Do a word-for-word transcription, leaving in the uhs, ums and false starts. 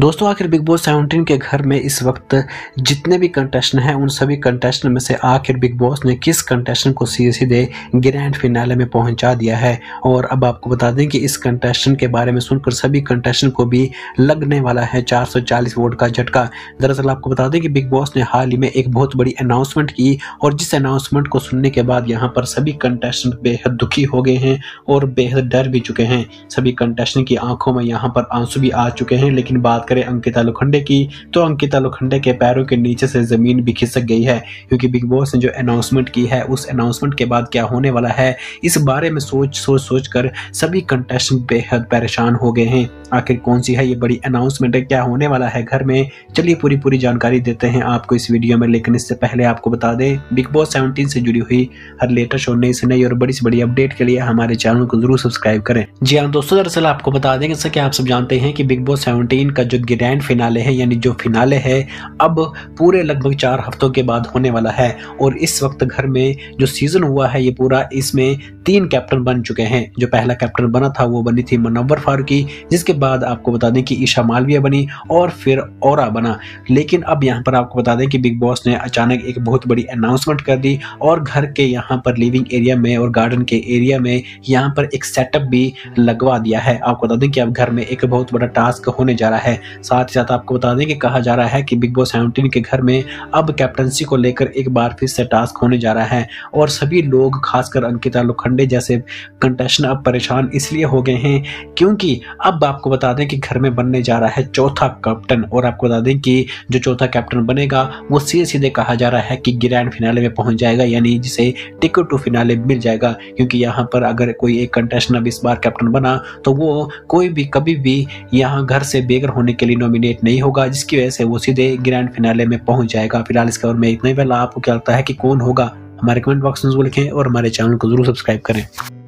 दोस्तों आखिर big boss सत्रह के घर में इस वक्त जितने भी कंटेस्टेंट हैं उन सभी कंटेस्टेंट में से आखिर बिग बॉस ने किस कंटेस्टेंट को सीधे सीधे ग्रैंड फिनाले में पहुंचा दिया है। और अब आपको बता दें कि इस कंटेस्टेंट के बारे में सुनकर सभी कंटेस्टेंट को भी लगने वाला है चार सौ चालीस वोट का झटका। दरअसल आपको बता दें कि बिग बॉस ने हाल ही में एक बहुत बड़ी अनाउंसमेंट की और जिस अनाउंसमेंट को सुनने के बाद यहाँ पर सभी कंटेस्टेंट बेहद दुखी हो गए हैं और बेहद डर भी चुके हैं। सभी कंटेस्टेंट की आंखों में यहाँ पर आंसू भी आ चुके हैं। लेकिन बात करें अंकिता लोखंडे की तो अंकिता लोखंडे के पैरों के नीचे से जमीन भी खिसक गई है, क्योंकि बिग बॉस ने जो अनाउंसमेंट की है उस अनाउंसमेंट के बाद क्या होने वाला है इस बारे में सोच सोच सोच कर सभी कंटेस्टेंट बेहद परेशान हो गए हैं। आखिर कौन सी है ये बड़ी अनाउंसमेंट है, क्या होने वाला है घर में, चलिए पूरी पूरी जानकारी देते हैं आपको इस वीडियो में। लेकिन इससे पहले आपको बता दें बिग बॉस सत्रह से जुड़ी हुई हर लेटेस्ट और नई से नई और बड़ी से बड़ी अपडेट के लिए हमारे चैनल को जरूर सब्सक्राइब करें। जी हाँ दोस्तों, दरअसल आपको बता दें जैसा कि आप सब जानते हैं कि बिग बॉस सत्रह का जो ग्रैंड फिनाले है यानी जो फिनाले है अब पूरे लगभग चार हफ्तों के बाद होने वाला है। और इस वक्त घर में जो सीजन हुआ है ये पूरा, इसमें तीन कैप्टन बन चुके हैं। जो पहला कैप्टन बना था वो बनी थी मुनव्वर फारूकी, जिसके बाद आपको बता दें कि ईशा मालविया बनी और फिर औरा बना। लेकिन अब यहाँ पर आपको बता दें कि बिग बॉस ने अचानक एक बहुत बड़ी अनाउंसमेंट कर दी और घर के यहाँ पर लिविंग एरिया में और गार्डन के एरिया में यहाँ पर एक सेटअप भी लगवा दिया है। आपको बता दें कि अब घर में एक बहुत बड़ा टास्क होने जा रहा है। साथ ही साथ आपको बता दें कि कहा जा रहा है कि बिग बॉस सत्रह के घर में अब कैप्टनसी को लेकर एक बार फिर से टास्क होने जा रहा है और सभी लोग खासकर अंकिता लोखंडे जैसे कंटेस्टेंट अब परेशान इसलिए हो गए हैं क्योंकि अब आपको बता दें कि घर में बनने जा रहा है चौथा कैप्टन। और आपको बता दें कि जो चौथा कैप्टन बनेगा वो सीधे सीधे कहा जा रहा है कि ग्रैंड फिनाले में पहुंच जाएगा, यानी जिसे टिकट टू फिनाले मिल जाएगा। क्योंकि यहाँ पर अगर कोई एक कंटेस्टेंट अब इस बार कैप्टन बना तो वो कोई भी कभी भी यहाँ घर से बेघर होने के लिए नॉमिनेट नहीं होगा, जिसकी वजह से वो सीधे ग्रैंड फिनाले में पहुंच जाएगा। फिलहाल इस खबर में इतना ही। पहला आपको क्या लगता है कि कौन होगा, हमारे कमेंट बॉक्स में लिखें और हमारे चैनल को जरूर सब्सक्राइब करें।